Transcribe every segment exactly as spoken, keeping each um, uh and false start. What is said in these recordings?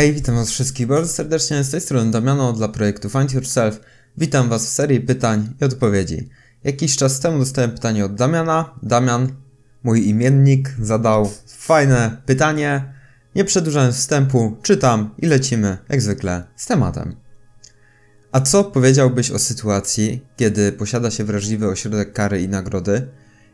Hej, witam was wszystkich bardzo serdecznie, z tej strony Damiano dla projektu Find Yourself. Witam was w serii pytań i odpowiedzi. Jakiś czas temu dostałem pytanie od Damiana. Damian, mój imiennik, zadał fajne pytanie. Nie przedłużając wstępu, czytam i lecimy, jak zwykle, z tematem. A co powiedziałbyś o sytuacji, kiedy posiada się wrażliwy ośrodek kary i nagrody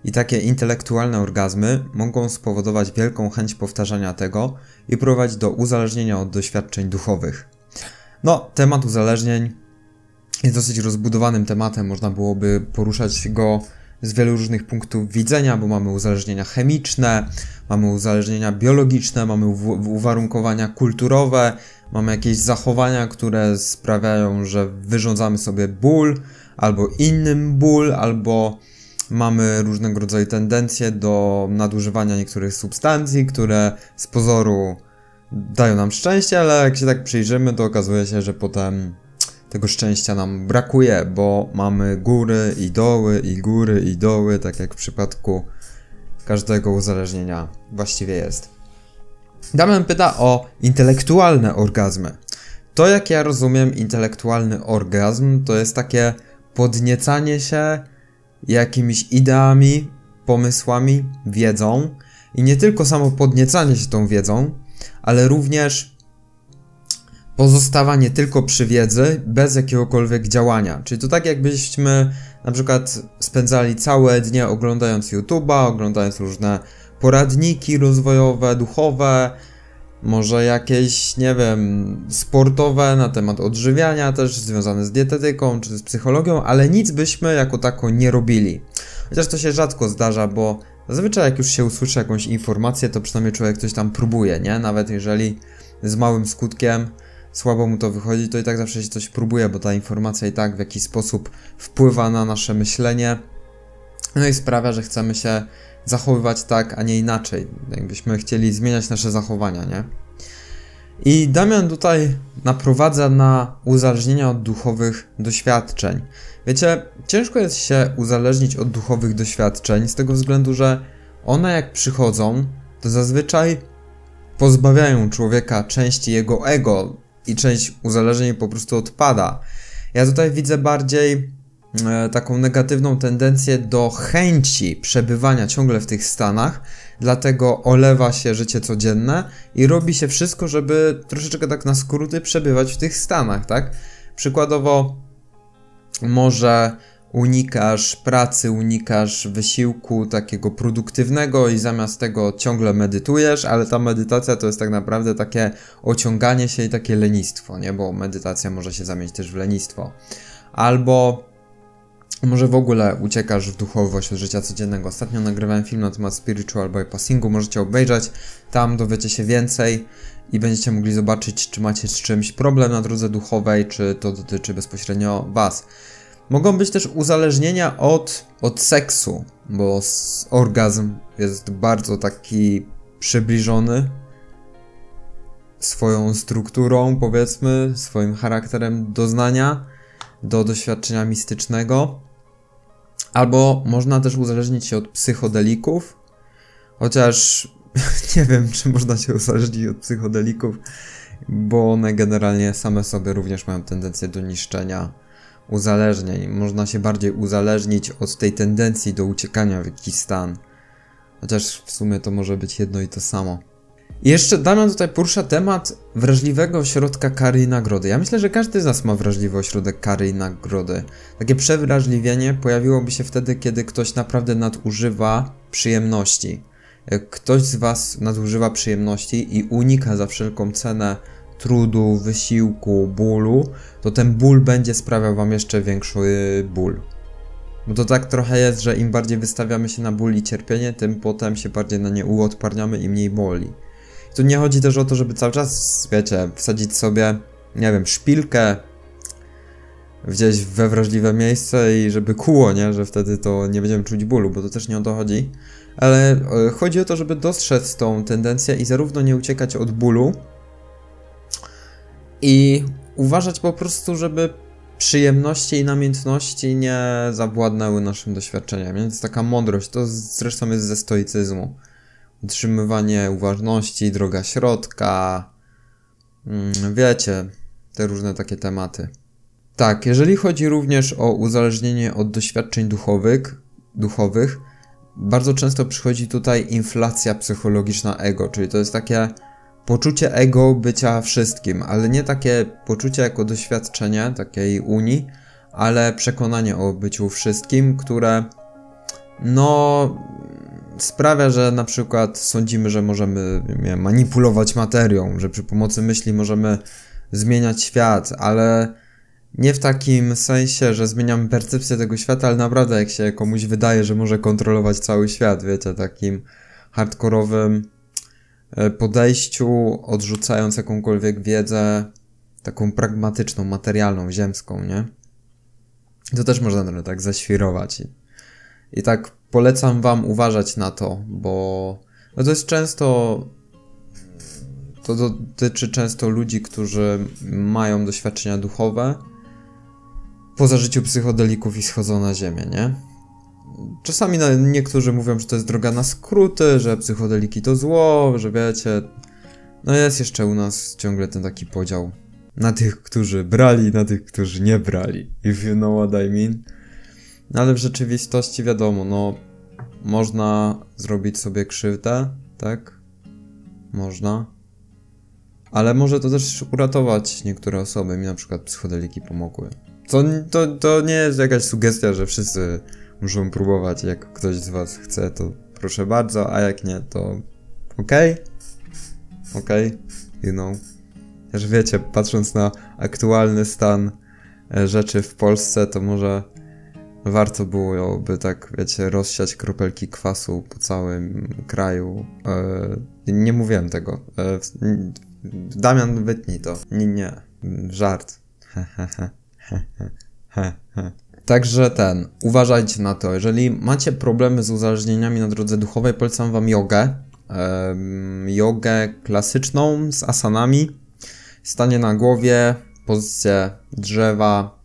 i takie intelektualne orgazmy mogą spowodować wielką chęć powtarzania tego i prowadzić do uzależnienia od doświadczeń duchowych? No, temat uzależnień jest dosyć rozbudowanym tematem, można byłoby poruszać go z wielu różnych punktów widzenia, bo mamy uzależnienia chemiczne, mamy uzależnienia biologiczne, mamy uwarunkowania kulturowe, mamy jakieś zachowania, które sprawiają, że wyrządzamy sobie ból, albo innym ból, albo mamy różnego rodzaju tendencje do nadużywania niektórych substancji, które z pozoru dają nam szczęście, ale jak się tak przyjrzymy, to okazuje się, że potem tego szczęścia nam brakuje, bo mamy góry i doły, i góry i doły, tak jak w przypadku każdego uzależnienia właściwie jest. Damian pyta o intelektualne orgazmy. To, jak ja rozumiem intelektualny orgazm, to jest takie podniecanie się jakimiś ideami, pomysłami, wiedzą i nie tylko samo podniecanie się tą wiedzą, ale również pozostawanie tylko przy wiedzy, bez jakiegokolwiek działania. Czyli to tak jakbyśmy na przykład spędzali całe dnie oglądając YouTube'a, oglądając różne poradniki rozwojowe, duchowe, może jakieś, nie wiem, sportowe na temat odżywiania też, związane z dietetyką czy z psychologią, ale nic byśmy jako tako nie robili. Chociaż to się rzadko zdarza, bo zazwyczaj jak już się usłyszy jakąś informację, to przynajmniej człowiek coś tam próbuje, nie? Nawet jeżeli z małym skutkiem słabo mu to wychodzi, to i tak zawsze się coś próbuje, bo ta informacja i tak w jakiś sposób wpływa na nasze myślenie, no i sprawia, że chcemy się zachowywać tak, a nie inaczej. Jakbyśmy chcieli zmieniać nasze zachowania, nie? I Damian tutaj naprowadza na uzależnienia od duchowych doświadczeń. Wiecie, ciężko jest się uzależnić od duchowych doświadczeń z tego względu, że one jak przychodzą, to zazwyczaj pozbawiają człowieka części jego ego i część uzależnień po prostu odpada. Ja tutaj widzę bardziej e, taką negatywną tendencję do chęci przebywania ciągle w tych stanach, dlatego olewa się życie codzienne i robi się wszystko, żeby troszeczkę tak na skróty przebywać w tych stanach, tak? Przykładowo może unikasz pracy, unikasz wysiłku takiego produktywnego i zamiast tego ciągle medytujesz, ale ta medytacja to jest tak naprawdę takie ociąganie się i takie lenistwo, nie? Bo medytacja może się zamienić też w lenistwo. Albo może w ogóle uciekasz w duchowość od życia codziennego. Ostatnio nagrywałem film na temat spiritual bypassingu, możecie obejrzeć, tam dowiecie się więcej i będziecie mogli zobaczyć, czy macie z czymś problem na drodze duchowej, czy to dotyczy bezpośrednio was. Mogą być też uzależnienia od, od seksu, bo orgazm jest bardzo taki przybliżony swoją strukturą, powiedzmy, swoim charakterem doznania, do doświadczenia mistycznego. Albo można też uzależnić się od psychodelików, chociaż nie wiem, czy można się uzależnić od psychodelików, bo one generalnie same sobie również mają tendencję do niszczenia uzależnień. Można się bardziej uzależnić od tej tendencji do uciekania w jakiś stan. Chociaż w sumie to może być jedno i to samo. I jeszcze Damian tutaj porusza temat wrażliwego ośrodka kary i nagrody. Ja myślę, że każdy z nas ma wrażliwy ośrodek kary i nagrody. Takie przewrażliwienie pojawiłoby się wtedy, kiedy ktoś naprawdę nadużywa przyjemności. Jak ktoś z was nadużywa przyjemności i unika za wszelką cenę trudu, wysiłku, bólu, to ten ból będzie sprawiał wam jeszcze większy ból. Bo to tak trochę jest, że im bardziej wystawiamy się na ból i cierpienie, tym potem się bardziej na nie uodparniamy i mniej boli. Tu nie chodzi też o to, żeby cały czas, wiecie, wsadzić sobie, nie wiem, szpilkę gdzieś we wrażliwe miejsce i żeby kuło, nie? Że wtedy to nie będziemy czuć bólu, bo to też nie o to chodzi. Ale chodzi o to, żeby dostrzec tą tendencję i zarówno nie uciekać od bólu, i uważać po prostu, żeby przyjemności i namiętności nie zawładnęły naszym doświadczeniem. Więc taka mądrość, to zresztą jest ze stoicyzmu. Utrzymywanie uważności, droga środka, wiecie, te różne takie tematy. Tak, jeżeli chodzi również o uzależnienie od doświadczeń duchowych, duchowych, bardzo często przychodzi tutaj inflacja psychologiczna ego, czyli to jest takie poczucie ego bycia wszystkim, ale nie takie poczucie jako doświadczenie takiej unii, ale przekonanie o byciu wszystkim, które no sprawia, że na przykład sądzimy, że możemy manipulować materią, że przy pomocy myśli możemy zmieniać świat, ale nie w takim sensie, że zmieniamy percepcję tego świata, ale naprawdę jak się komuś wydaje, że może kontrolować cały świat, wiecie, takim hardkorowym podejściu, odrzucając jakąkolwiek wiedzę taką pragmatyczną, materialną, ziemską, nie? To też można tak zaświrować. I, i tak polecam wam uważać na to, bo no to jest często... To dotyczy często ludzi, którzy mają doświadczenia duchowe po zażyciu psychodelików i schodzą na ziemię, nie? Czasami niektórzy mówią, że to jest droga na skróty, że psychodeliki to zło, że wiecie... No jest jeszcze u nas ciągle ten taki podział na tych, którzy brali, na tych, którzy nie brali. If you know what I mean. No ale w rzeczywistości wiadomo, no... Można zrobić sobie krzywdę, tak? Można. Ale może to też uratować niektóre osoby. Mi na przykład psychodeliki pomogły. Co, to, to nie jest jakaś sugestia, że wszyscy muszą próbować. Jak ktoś z was chce, to proszę bardzo, a jak nie, to okej. Okay. Okej, okay. You know. Też wiecie, patrząc na aktualny stan rzeczy w Polsce, to może warto byłoby tak, wiecie, rozsiać kropelki kwasu po całym kraju. Eee, nie mówiłem tego. Eee, Damian, wytnij to. Nie, nie. Żart. Także ten, uważajcie na to. Jeżeli macie problemy z uzależnieniami na drodze duchowej, polecam wam jogę. Ehm, jogę klasyczną z asanami. Stanie na głowie, pozycje drzewa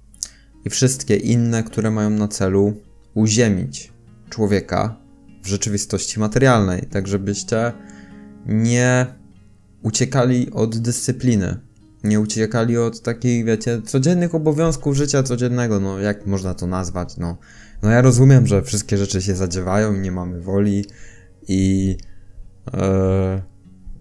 i wszystkie inne, które mają na celu uziemić człowieka w rzeczywistości materialnej. Tak, żebyście nie... uciekali od dyscypliny. Nie uciekali od takich, wiecie, codziennych obowiązków życia codziennego, no jak można to nazwać, no. No ja rozumiem, że wszystkie rzeczy się zadziewają, nie mamy woli i e,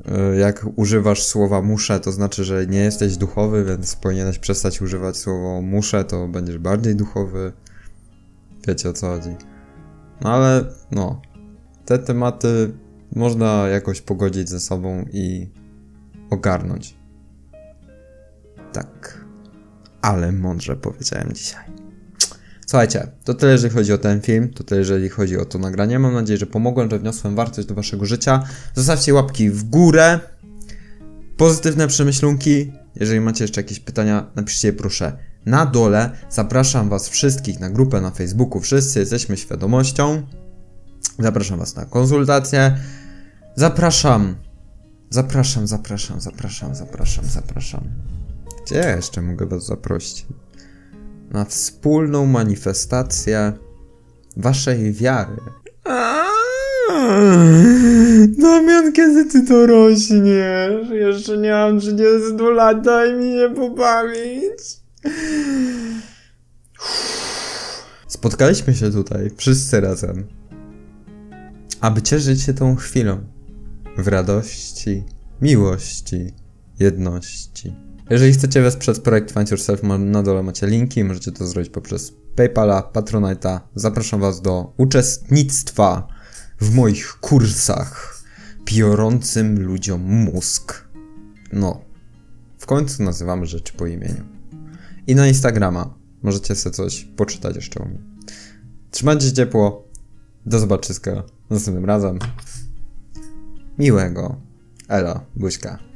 e, jak używasz słowa muszę, to znaczy, że nie jesteś duchowy, więc powinieneś przestać używać słowa muszę, to będziesz bardziej duchowy. Wiecie o co chodzi. No ale, no, te tematy można jakoś pogodzić ze sobą i ogarnąć. Tak. Ale mądrze powiedziałem dzisiaj. Słuchajcie, to tyle jeżeli chodzi o ten film, to tyle jeżeli chodzi o to nagranie. Mam nadzieję, że pomogłem, że wniosłem wartość do waszego życia. Zostawcie łapki w górę. Pozytywne przemyślunki. Jeżeli macie jeszcze jakieś pytania, napiszcie je proszę na dole. Zapraszam was wszystkich na grupę na Facebooku. Wszyscy jesteśmy świadomością. Zapraszam was na konsultacje. Zapraszam. Zapraszam, zapraszam, zapraszam, zapraszam, zapraszam. Gdzie ja jeszcze mogę was zaprosić? Na wspólną manifestację waszej wiary. Damian, kiedy ty to rośniesz? Jeszcze nie mam trzydziestu lat, daj mi się pobawić. Spotkaliśmy się tutaj, wszyscy razem, aby cieszyć się tą chwilą. W radości, miłości, jedności. Jeżeli chcecie wesprzeć projekt Find Yourself, na dole macie linki, możecie to zrobić poprzez PayPala, Patronite'a. Zapraszam was do uczestnictwa w moich kursach piorącym ludziom mózg. No, w końcu nazywamy rzeczy po imieniu. I na Instagrama możecie sobie coś poczytać jeszcze o mnie. Trzymajcie się ciepło, do zobaczyska następnym razem. Miłego. Elo, buźka.